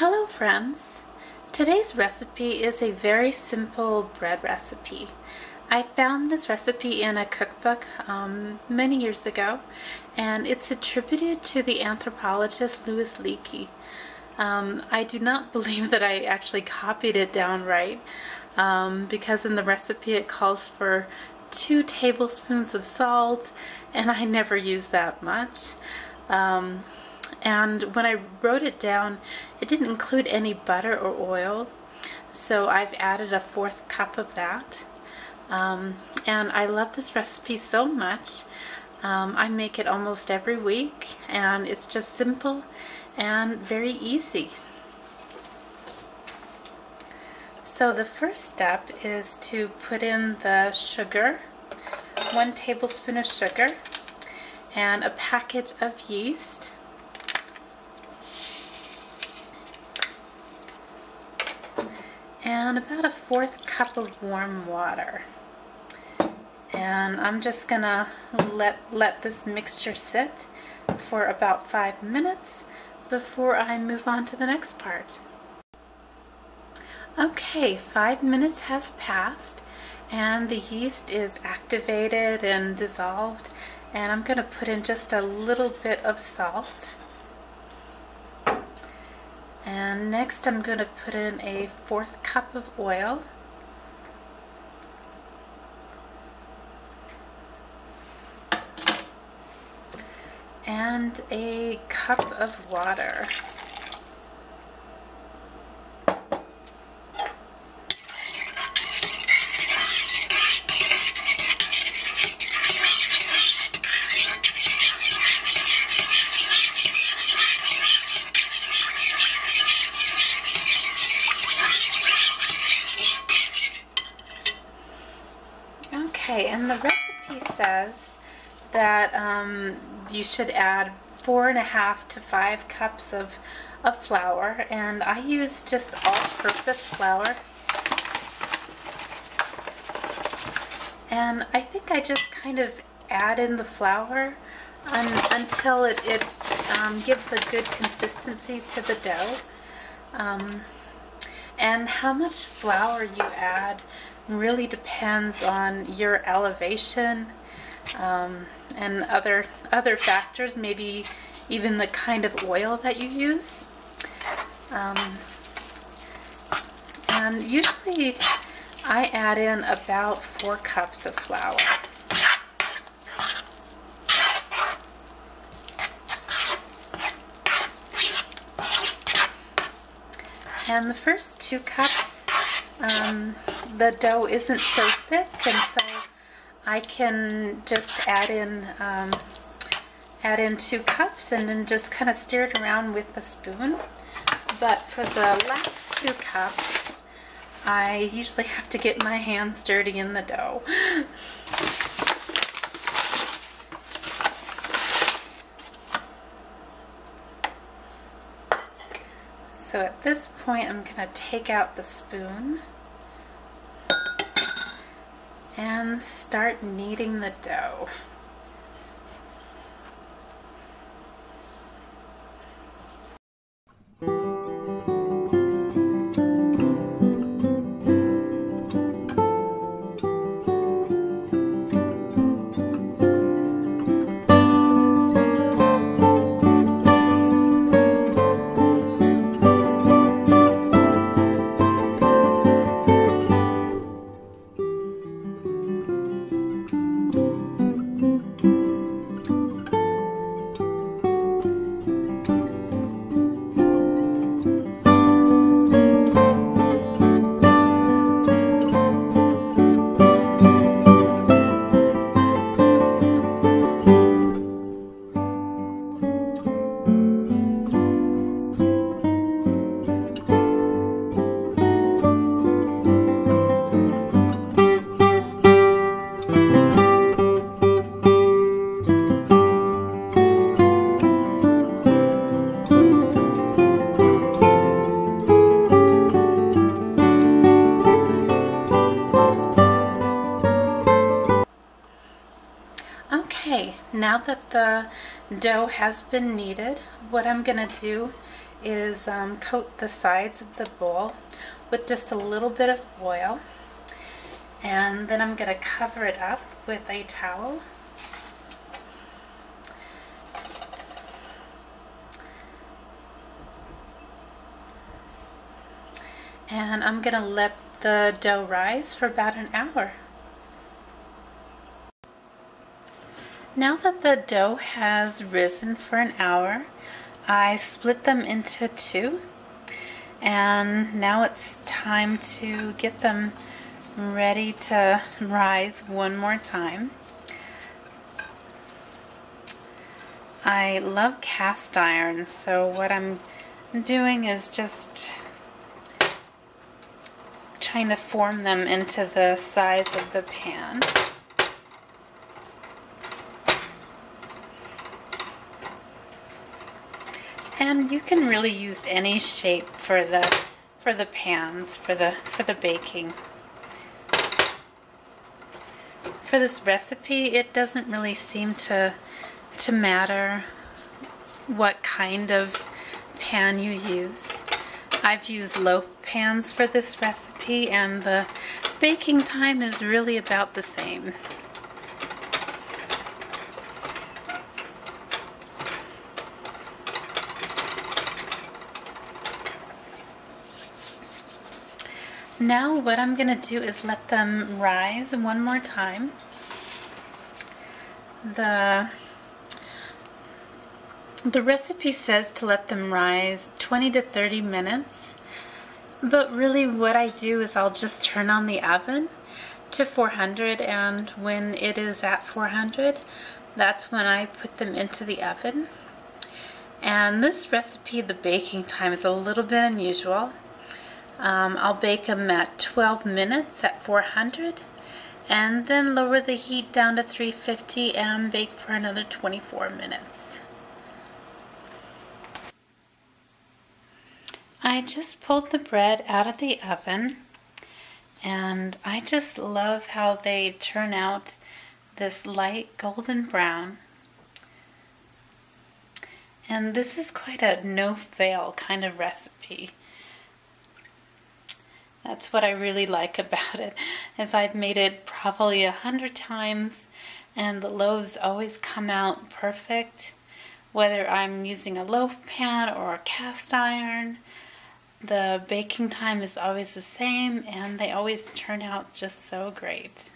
Hello friends! Today's recipe is a very simple bread recipe. I found this recipe in a cookbook many years ago, and it's attributed to the anthropologist Louis Leakey. I do not believe that I actually copied it downright because in the recipe it calls for 2 tablespoons of salt, and I never use that much. And when I wrote it down, it didn't include any butter or oil, so I've added a 1/4 cup of that. And I love this recipe so much. I make it almost every week, and it's just simple and very easy. So the first step is to put in the sugar, 1 tablespoon of sugar, and a packet of yeast. And about a 1/4 cup of warm water. And I'm just gonna let this mixture sit for about 5 minutes before I move on to the next part. Okay, 5 minutes has passed and the yeast is activated and dissolved, and I'm gonna put in just a little bit of salt. And next I'm going to put in a 1/4 cup of oil. And a cup of water. Okay, and the recipe says that you should add 4.5 to 5 cups of flour, and I use just all-purpose flour. And I think I just kind of add in the flour until it gives a good consistency to the dough. And how much flour you add really depends on your elevation and other factors, maybe even the kind of oil that you use. And usually I add in about 4 cups of flour. And the first 2 cups, the dough isn't so thick, and so I can just add in 2 cups and then just kind of stir it around with a spoon. But for the last 2 cups, I usually have to get my hands dirty in the dough. So at this point, I'm going to take out the spoon and start kneading the dough. Now that the dough has been kneaded, what I'm going to do is coat the sides of the bowl with just a little bit of oil, and then I'm going to cover it up with a towel. And I'm going to let the dough rise for about an hour. Now that the dough has risen for an hour, I split them into two, and now it's time to get them ready to rise one more time. I love cast iron, so what I'm doing is just trying to form them into the size of the pan. And you can really use any shape for the pans for the baking. For this recipe, it doesn't really seem to matter what kind of pan you use. I've used loaf pans for this recipe, and the baking time is really about the same. Now what I'm going to do is let them rise one more time. The recipe says to let them rise 20 to 30 minutes, but really what I do is I'll just turn on the oven to 400, and when it is at 400, that's when I put them into the oven. And this recipe, the baking time is a little bit unusual. I'll bake them at 12 minutes at 400, and then lower the heat down to 350 and bake for another 24 minutes. I just pulled the bread out of the oven, and I just love how they turn out this light golden brown. And this is quite a no-fail kind of recipe. That's what I really like about it, is I've made it probably 100 times, and the loaves always come out perfect. Whether I'm using a loaf pan or a cast iron, the baking time is always the same, and they always turn out just so great.